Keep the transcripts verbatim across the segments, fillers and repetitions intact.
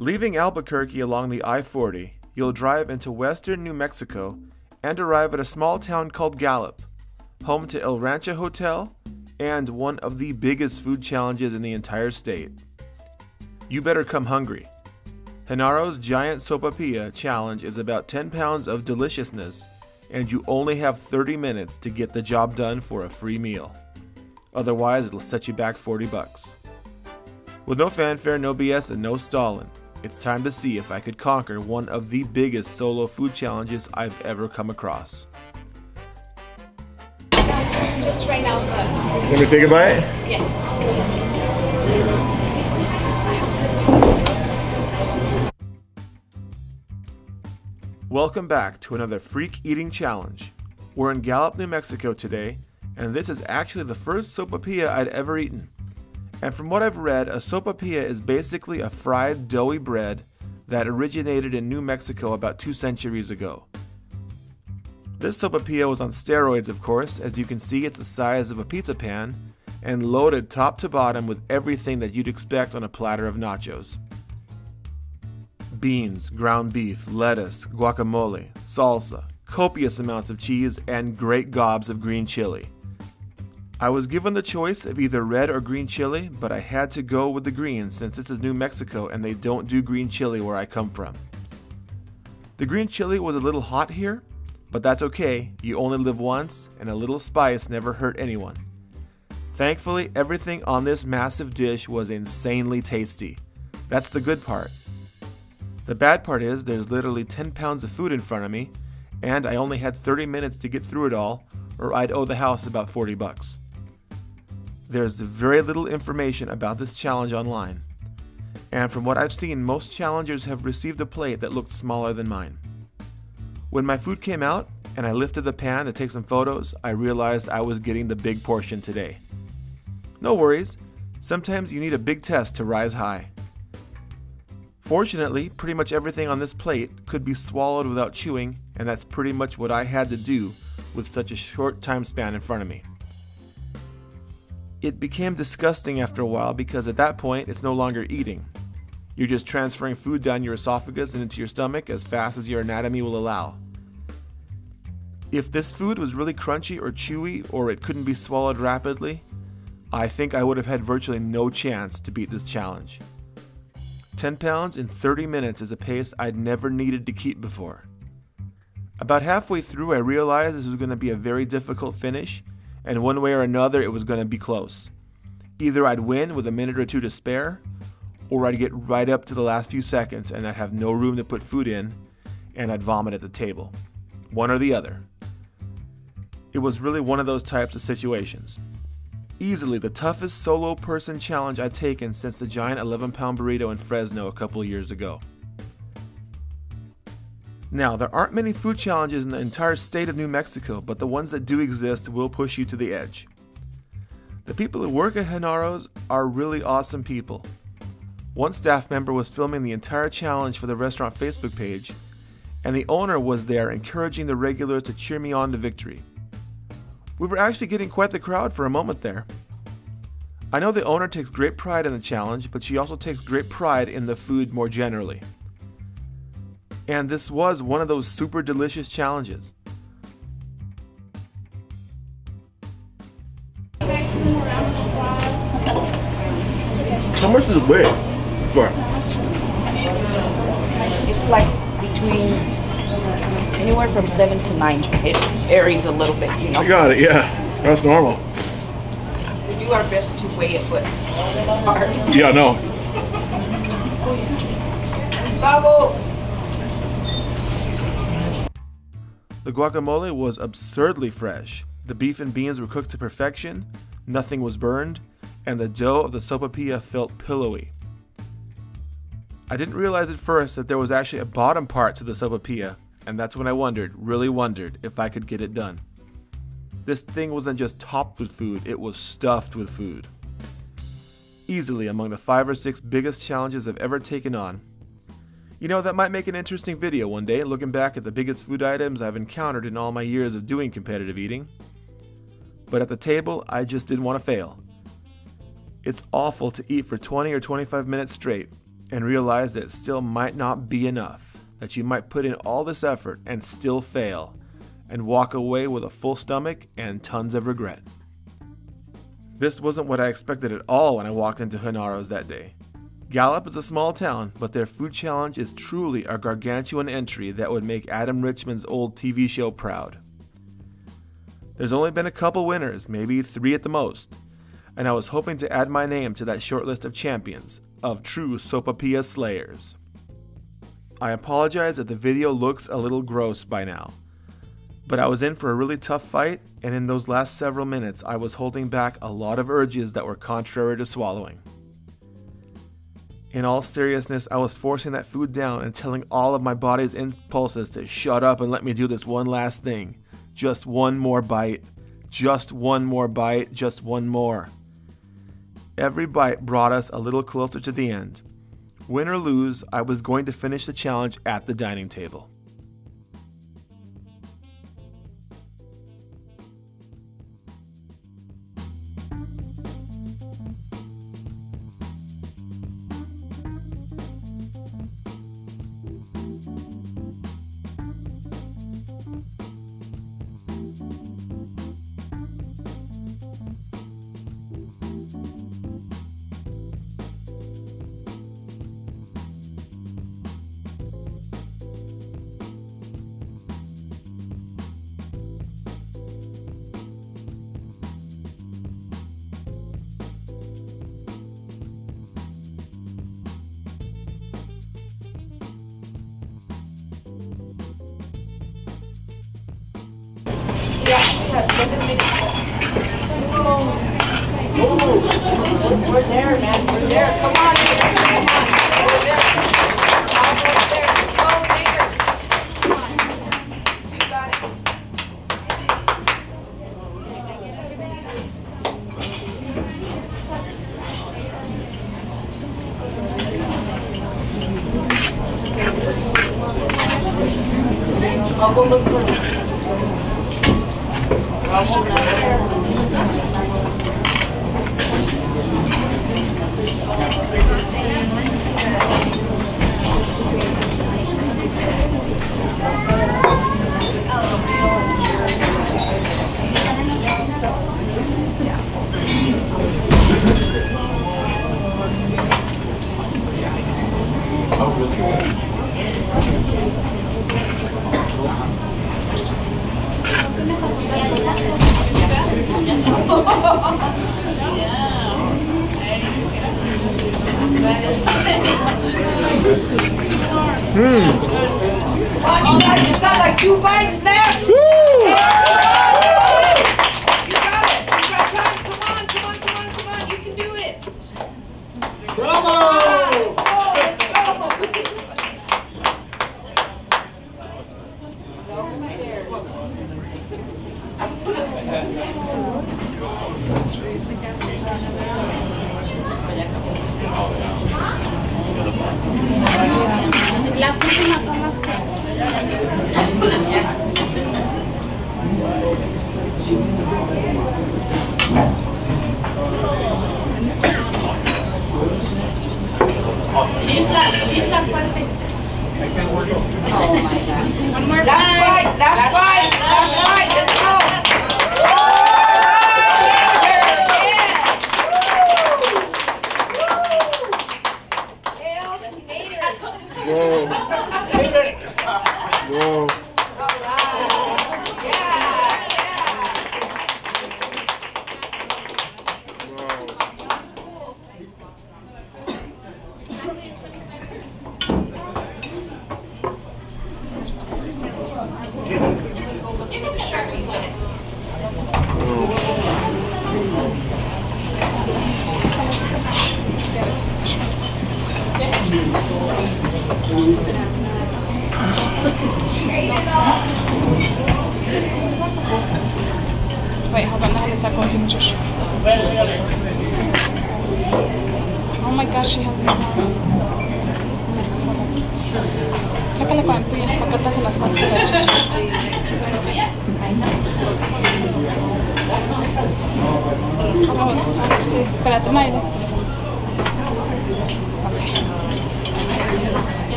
Leaving Albuquerque along the I forty, you'll drive into western New Mexico and arrive at a small town called Gallup, home to El Rancho Hotel and one of the biggest food challenges in the entire state. You better come hungry. Genaro's Giant Sopapilla challenge is about ten pounds of deliciousness, and you only have thirty minutes to get the job done for a free meal. Otherwise, it'll set you back forty bucks. With no fanfare, no B S, and no stalling, it's time to see if I could conquer one of the biggest solo food challenges I've ever come across. Just right now. But... Can we take a bite? Yes. Welcome back to another Freak Eating Challenge. We're in Gallup, New Mexico today, and this is actually the first sopapilla I'd ever eaten. And from what I've read, a sopapilla is basically a fried doughy bread that originated in New Mexico about two centuries ago. This sopapilla was on steroids, of course. As you can see, it's the size of a pizza pan and loaded top to bottom with everything that you'd expect on a platter of nachos. Beans, ground beef, lettuce, guacamole, salsa, copious amounts of cheese, and great gobs of green chili. I was given the choice of either red or green chili, but I had to go with the green since this is New Mexico and they don't do green chili where I come from. The green chili was a little hot here, but that's okay, you only live once and a little spice never hurt anyone. Thankfully, everything on this massive dish was insanely tasty. That's the good part. The bad part is there's literally ten pounds of food in front of me, and I only had thirty minutes to get through it all, or I'd owe the house about forty bucks. There's very little information about this challenge online, and from what I've seen, most challengers have received a plate that looked smaller than mine. When my food came out and I lifted the pan to take some photos, I realized I was getting the big portion today. No worries, sometimes you need a big test to rise high. Fortunately, pretty much everything on this plate could be swallowed without chewing, and that's pretty much what I had to do with such a short time span in front of me. It became disgusting after a while because at that point it's no longer eating. You're just transferring food down your esophagus and into your stomach as fast as your anatomy will allow. If this food was really crunchy or chewy, or it couldn't be swallowed rapidly, I think I would have had virtually no chance to beat this challenge. ten pounds in thirty minutes is a pace I'd never needed to keep before. About halfway through, I realized this was going to be a very difficult finish, and one way or another it was going to be close. Either I'd win with a minute or two to spare, or I'd get right up to the last few seconds and I'd have no room to put food in, and I'd vomit at the table. One or the other. It was really one of those types of situations. Easily the toughest solo person challenge I'd taken since the giant eleven pound burrito in Fresno a couple years ago. Now, there aren't many food challenges in the entire state of New Mexico, but the ones that do exist will push you to the edge. The people who work at Genaro's are really awesome people. One staff member was filming the entire challenge for the restaurant Facebook page, and the owner was there encouraging the regulars to cheer me on to victory. We were actually getting quite the crowd for a moment there. I know the owner takes great pride in the challenge, but she also takes great pride in the food more generally. And this was one of those super delicious challenges. How much does it weigh? It's like between anywhere from seven to nine. It varies a little bit, you know. I got it, yeah. That's normal. We do our best to weigh it, but it's hard. Yeah, no. Gustavo. The guacamole was absurdly fresh. The beef and beans were cooked to perfection, nothing was burned, and the dough of the sopapilla felt pillowy. I didn't realize at first that there was actually a bottom part to the sopapilla, and that's when I wondered, really wondered, if I could get it done. This thing wasn't just topped with food, it was stuffed with food. Easily among the five or six biggest challenges I've ever taken on. You know, that might make an interesting video one day, looking back at the biggest food items I've encountered in all my years of doing competitive eating. But at the table, I just didn't want to fail. It's awful to eat for twenty or twenty-five minutes straight, and realize that it still might not be enough, that you might put in all this effort and still fail, and walk away with a full stomach and tons of regret. This wasn't what I expected at all when I walked into Genaro's that day. Gallup is a small town, but their food challenge is truly a gargantuan entry that would make Adam Richman's old T V show proud. There's only been a couple winners, maybe three at the most, and I was hoping to add my name to that short list of champions, of true Sopapilla slayers. I apologize that the video looks a little gross by now, but I was in for a really tough fight, and in those last several minutes I was holding back a lot of urges that were contrary to swallowing. In all seriousness, I was forcing that food down and telling all of my body's impulses to shut up and let me do this one last thing. Just one more bite. Just one more bite. Just one more. Every bite brought us a little closer to the end. Win or lose, I was going to finish the challenge at the dining table. Oh, we're there, man. We're there. Come on in. Come on. We're there. Almost there. Go there. Come on. You got it. I'll go look for it. Almost there. Okay.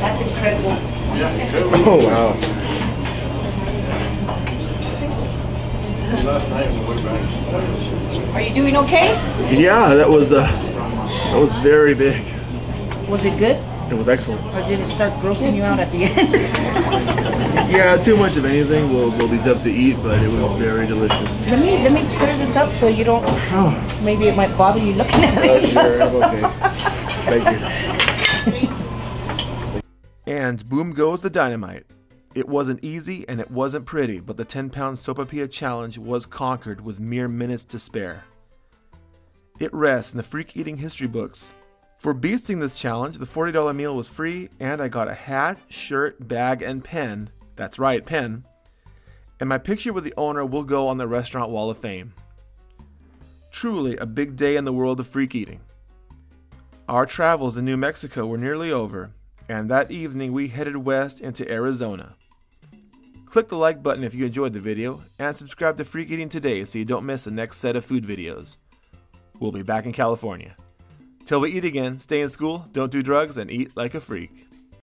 That's incredible. Oh, wow. Last night on the way back. Are you doing okay? Yeah, that was, uh, that was very big. Was it good? It was excellent. Or did it start grossing you out at the end? Yeah, too much of anything will will be tough to eat, but it was very delicious. Let me let me clear this up so you don't. Oh. Maybe it might bother you looking at it. Oh sure, I'm okay. Thank you. And boom goes the dynamite. It wasn't easy and it wasn't pretty, but the ten pound Sopapilla challenge was conquered with mere minutes to spare. It rests in the Freak Eating history books. For beasting this challenge, the forty dollar meal was free, and I got a hat, shirt, bag, and pen. That's right, pen. And my picture with the owner will go on the restaurant wall of fame. Truly a big day in the world of freak eating. Our travels in New Mexico were nearly over, and that evening we headed west into Arizona. Click the like button if you enjoyed the video, and subscribe to Freak Eating today so you don't miss the next set of food videos. We'll be back in California. Till we eat again, stay in school, don't do drugs, and eat like a freak.